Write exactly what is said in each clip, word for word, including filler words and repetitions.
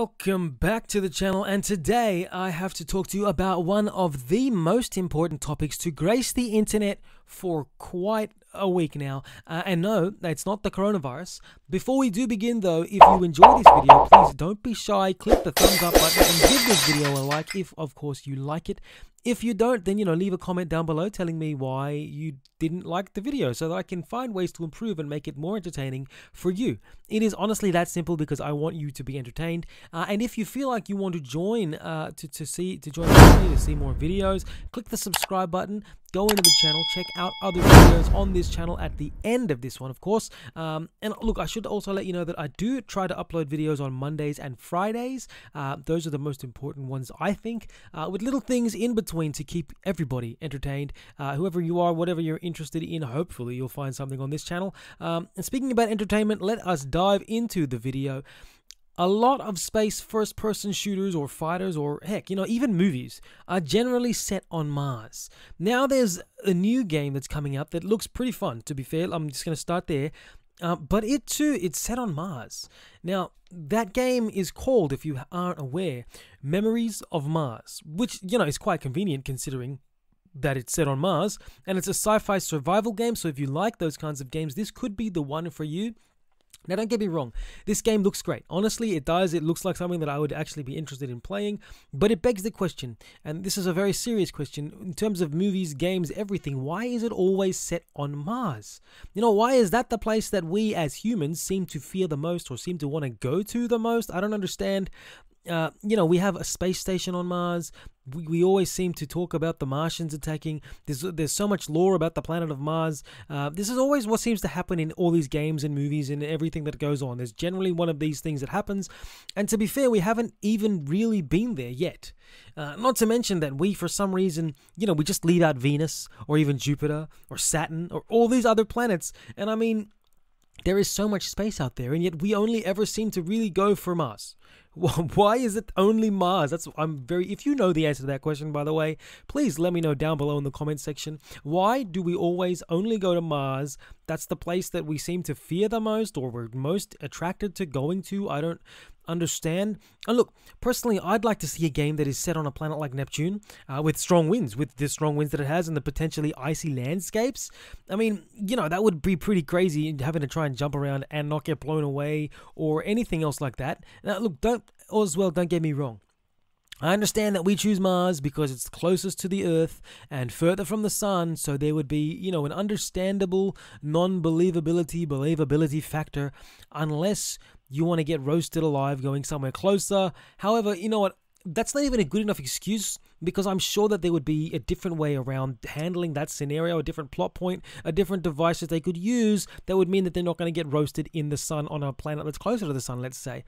Welcome back to the channel, and today I have to talk to you about one of the most important topics to grace the internet for quite a week now. Uh, and no, it's not the coronavirus. Before we do begin though, if you enjoy this video, please don't be shy, click the thumbs up button and give this video a like if of course you like it. If you don't, then you know, leave a comment down below telling me why you didn't like the video so that I can find ways to improve and make it more entertaining for you. It is honestly that simple because I want you to be entertained. Uh, and if you feel like you want to join uh, to, to see to join to see more videos, click the subscribe button. Go into the channel, check out other videos on this channel at the end of this one, of course. Um, and look, I should also let you know that I do try to upload videos on Mondays and Fridays. Uh, those are the most important ones, I think, uh, with little things in between to keep everybody entertained. Uh, whoever you are, whatever you're interested in, hopefully you'll find something on this channel. Um, and speaking about entertainment, let us dive into the video. A lot of space first-person shooters or fighters or, heck, you know, even movies are generally set on Mars. Now there's a new game that's coming out that looks pretty fun, to be fair. I'm just going to start there. Uh, but it too, it's set on Mars. Now, that game is called, if you aren't aware, Memories of Mars, which, you know, is quite convenient considering that it's set on Mars. And it's a sci-fi survival game, so if you like those kinds of games, this could be the one for you. Now, don't get me wrong, this game looks great. Honestly, it does. It looks like something that I would actually be interested in playing, but it begs the question, and this is a very serious question, in terms of movies, games, everything, why is it always set on Mars? You know, why is that the place that we as humans seem to fear the most or seem to want to go to the most? I don't understand. Uh, you know, we have a space station on Mars. We, we always seem to talk about the Martians attacking. There's there's so much lore about the planet of Mars. Uh, this is always what seems to happen in all these games and movies and everything that goes on. There's generally one of these things that happens. And to be fair, we haven't even really been there yet. Uh, not to mention that we, for some reason, you know, we just leave out Venus or even Jupiter or Saturn or all these other planets. And I mean, there is so much space out there, and yet we only ever seem to really go for Mars. Why is it only Mars? That's I'm very. If you know the answer to that question, by the way, please let me know down below in the comment section. Why do we always only go to Mars? That's the place that we seem to fear the most, or we're most attracted to going to. I don't understand. And look, personally, I'd like to see a game that is set on a planet like Neptune, uh, with strong winds, with the strong winds that it has, and the potentially icy landscapes. I mean, you know, that would be pretty crazy, having to try and jump around and not get blown away or anything else like that. Now, look, don't as well, don't get me wrong. I understand that we choose Mars because it's closest to the Earth and further from the Sun, so there would be, you know, an understandable non-believability, believability factor, unless you want to get roasted alive going somewhere closer. However, you know what? That's not even a good enough excuse, because I'm sure that there would be a different way around handling that scenario, a different plot point, a different device that they could use that would mean that they're not going to get roasted in the sun on a planet that's closer to the sun, let's say.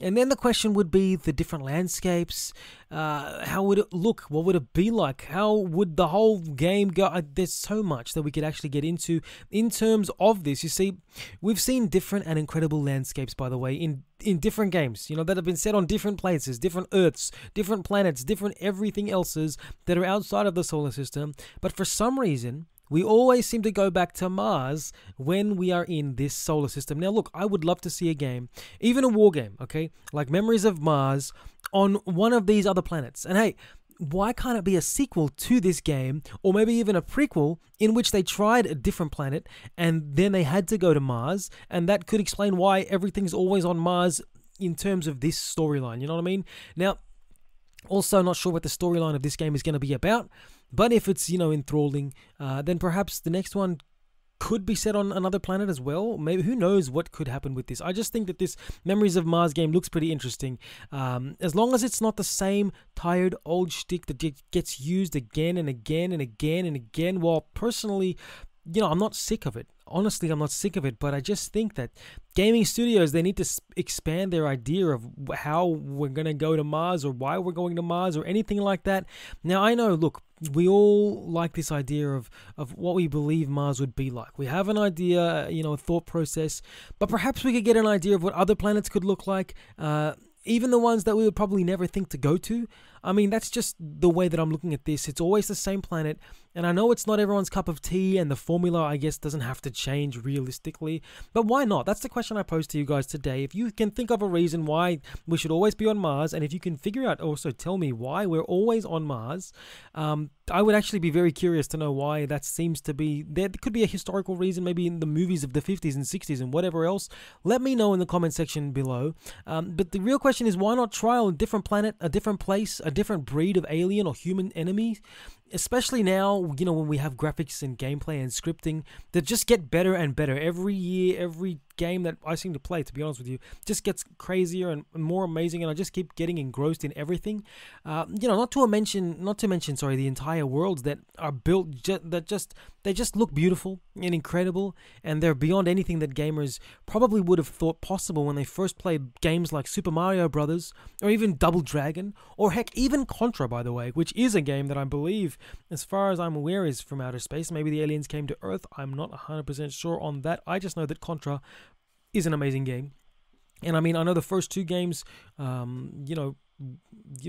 And then the question would be the different landscapes. Uh, how would it look? What would it be like? How would the whole game go? Uh, there's so much that we could actually get into in terms of this. You see, we've seen different and incredible landscapes, by the way, in in different games, you know, that have been set on different places, different Earths, different planets, different everything else's that are outside of the solar system. But for some reason, we always seem to go back to Mars when we are in this solar system. Now, look, I would love to see a game, even a war game, okay, like Memories of Mars on one of these other planets. And hey, why can't it be a sequel to this game, or maybe even a prequel in which they tried a different planet and then they had to go to Mars, and that could explain why everything's always on Mars in terms of this storyline, you know what I mean? Now, also not sure what the storyline of this game is going to be about, but if it's, you know, enthralling, uh, then perhaps the next one could be set on another planet as well. Maybe, who knows what could happen with this. I just think that this Memories of Mars game looks pretty interesting. Um, as long as it's not the same tired old shtick that gets used again and again and again and again. While personally, you know, I'm not sick of it. Honestly, I'm not sick of it, but I just think that gaming studios, they need to expand their idea of how we're going to go to Mars or why we're going to Mars or anything like that. Now, I know, look, we all like this idea of, of what we believe Mars would be like. We have an idea, you know, a thought process, but perhaps we could get an idea of what other planets could look like, uh, even the ones that we would probably never think to go to. I mean, that's just the way that I'm looking at this. It's always the same planet, and I know it's not everyone's cup of tea, and the formula, I guess, doesn't have to change realistically, but why not? That's the question I pose to you guys today. If you can think of a reason why we should always be on Mars, and if you can figure out, also tell me why we're always on Mars, um, I would actually be very curious to know why that seems to be. There could be a historical reason, maybe in the movies of the fifties and sixties and whatever else. Let me know in the comment section below. Um, but the real question is, why not try on a different planet, a different place, a different breed of alien or human enemy? Especially now, you know, when we have graphics and gameplay and scripting that just get better and better every year. Every game that I seem to play, to be honest with you, just gets crazier and more amazing, and I just keep getting engrossed in everything. Uh, you know, not to mention, not to mention, sorry, the entire worlds that are built ju that just they just look beautiful and incredible, and they're beyond anything that gamers probably would have thought possible when they first played games like Super Mario Brothers, or even Double Dragon, or heck, even Contra, by the way, which is a game that I believe, as far as I'm aware, is from outer space. Maybe the aliens came to Earth. I'm not one hundred percent sure on that. I just know that Contra is an amazing game. And I mean, I know the first two games, um, you know,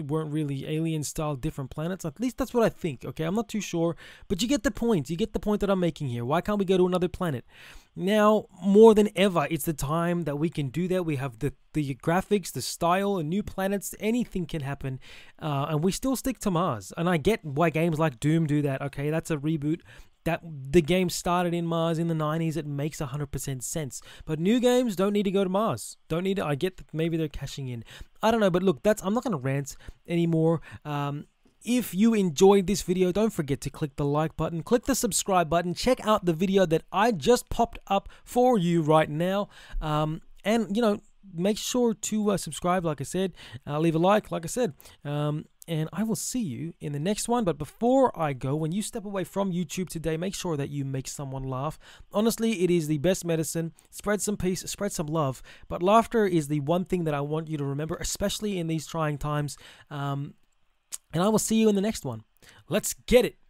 weren't really alien-style different planets. At least that's what I think, okay? I'm not too sure. But you get the point. You get the point that I'm making here. Why can't we go to another planet? Now, more than ever, it's the time that we can do that. We have the, the graphics, the style, and new planets. Anything can happen. Uh, and we still stick to Mars. And I get why games like Doom do that, okay? That's a reboot. That the game started in Mars in the nineties, it makes one hundred percent sense. But new games don't need to go to Mars. Don't need to, I get that maybe they're cashing in. I don't know, but look, that's I'm not going to rant anymore. Um, if you enjoyed this video, don't forget to click the like button, click the subscribe button, check out the video that I just popped up for you right now. Um, and, you know, make sure to uh, subscribe, like I said. Uh, leave a like, like I said. Um, And I will see you in the next one. But before I go, when you step away from YouTube today, make sure that you make someone laugh. Honestly, it is the best medicine. Spread some peace, spread some love. But laughter is the one thing that I want you to remember, especially in these trying times. Um, and I will see you in the next one. Let's get it.